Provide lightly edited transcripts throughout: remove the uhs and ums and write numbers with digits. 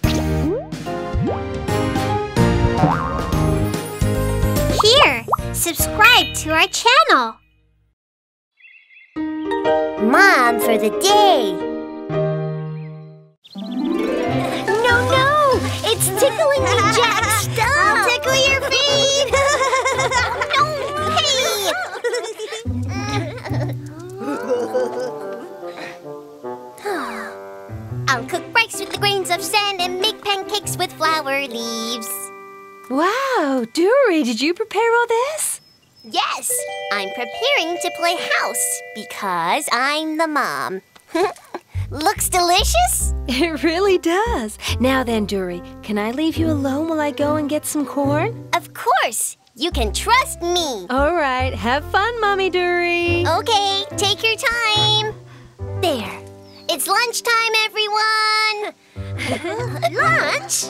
Here, subscribe to our channel. Mom for the day. No, no, it's tickling me, Jack. Stop. I'll tickle your feet. No, hey. I'll cook rice with the grains of sand and make pancakes with flower leaves. Wow, Dury, did you prepare all this? Yes, I'm preparing to play house because I'm the mom. Looks delicious? It really does. Now then, Dury, can I leave you alone while I go and get some corn? Of course. You can trust me. All right. Have fun, Mommy Dury. Okay, take your time. There. It's lunchtime, everyone. Lunch?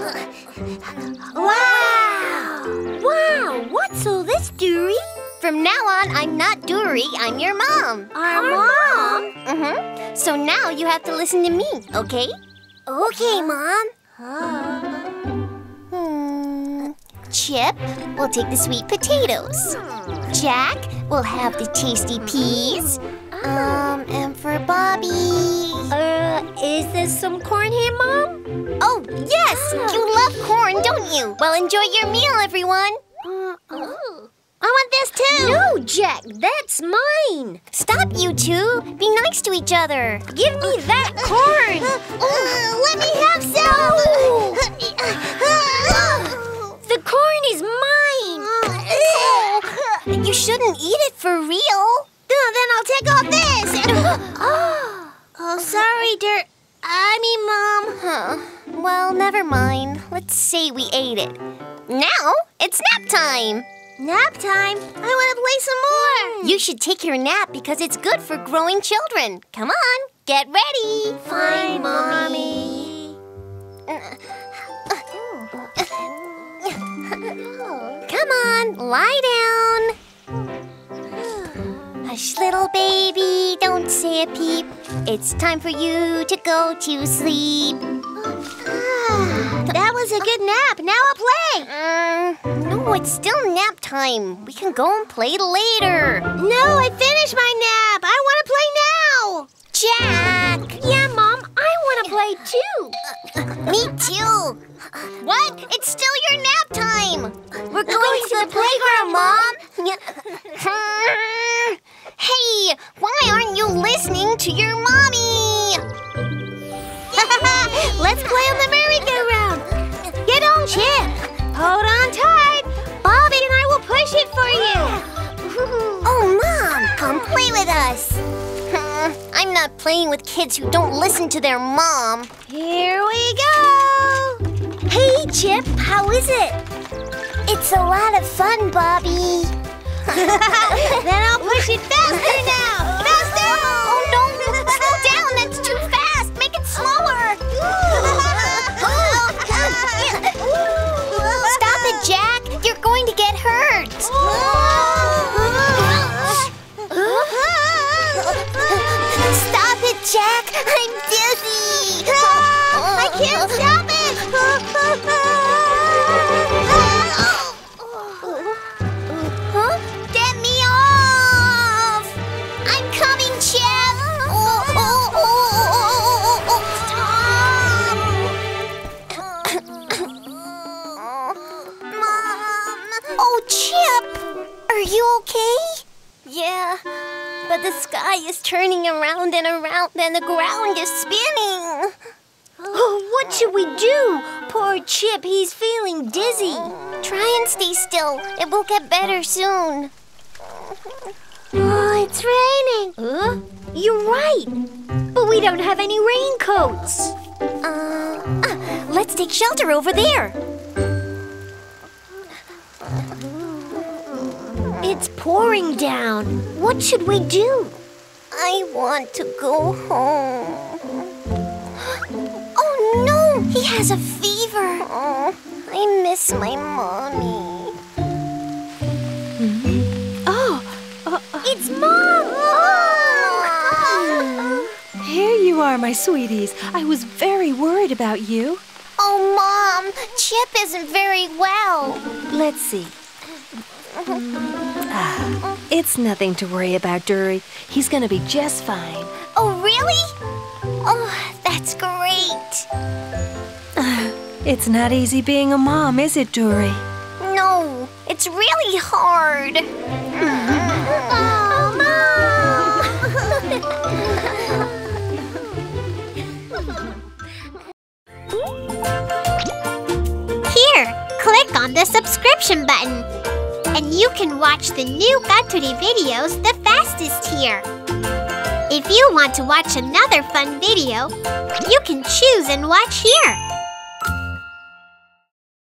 Wow. Wow, what's all this, Dury? From now on, I'm not Dury, I'm your mom. Our mom? Mm-hmm. So now you have to listen to me, okay? Okay, Mom. Chip will take the sweet potatoes. Jack will have the tasty peas. And for Bobby... is there some corn here, Mom? Oh, yes! You love corn, don't you? Well, enjoy your meal, everyone. I want this too! No, Jack, that's mine! Stop, you two! Be nice to each other! Give me that corn! Let me have some! No. The corn is mine! You shouldn't eat it for real! Then I'll take off this! Oh, sorry, Dirt. I mean, Mom. Huh. Well, never mind. Let's say we ate it. Now, it's nap time! Nap time? I want to play some more! You should take your nap because it's good for growing children. Come on, get ready! Fine, Mommy. Come on, lie down. Hush, little baby, don't say a peep. It's time for you to go to sleep. That was a good nap. Now I'll play. No, it's still nap time. We can go and play later. No, I finished my nap. I want to play now. Jack. Yeah, Mom. I want to play too. Me too. What? It's still your nap time. We're going to the playground, Mom. Hey, why aren't you listening to your mommy? Let's play on the merry-go-round. Get on, Chip. Hold on tight. Bobby and I will push it for you. Oh, Mom, come play with us. I'm not playing with kids who don't listen to their mom. Here we go. Hey, Chip, how is it? It's a lot of fun, Bobby. Then I'll push it faster now. Faster! Oh, no, slow down. That's too fast. Make it slower. Stop it, Jack! You're going to get hurt! Stop it, Jack! I'm dizzy! I can't stop it! Huh? Get me off! I'm coming, Chip! Are you okay? Yeah, but the sky is turning around and around and the ground is spinning. Oh, what should we do? Poor Chip, he's feeling dizzy. Try and stay still. It will get better soon. Oh, it's raining. Huh? You're right, but we don't have any raincoats. Let's take shelter over there. It's pouring down. What should we do? I want to go home. Oh, no! He has a fever. Oh, I miss my mommy. It's Mom! Oh! Here you are, my sweeties. I was very worried about you. Oh, Mom, Chip isn't very well. Let's see. It's nothing to worry about, Dury. He's gonna be just fine. Oh, really? Oh, that's great. It's not easy being a mom, is it, Dury? No, it's really hard. Oh, Mom! Here, click on the subscription button, and you can watch the new Katuri videos the fastest here. If you want to watch another fun video, you can choose and watch here.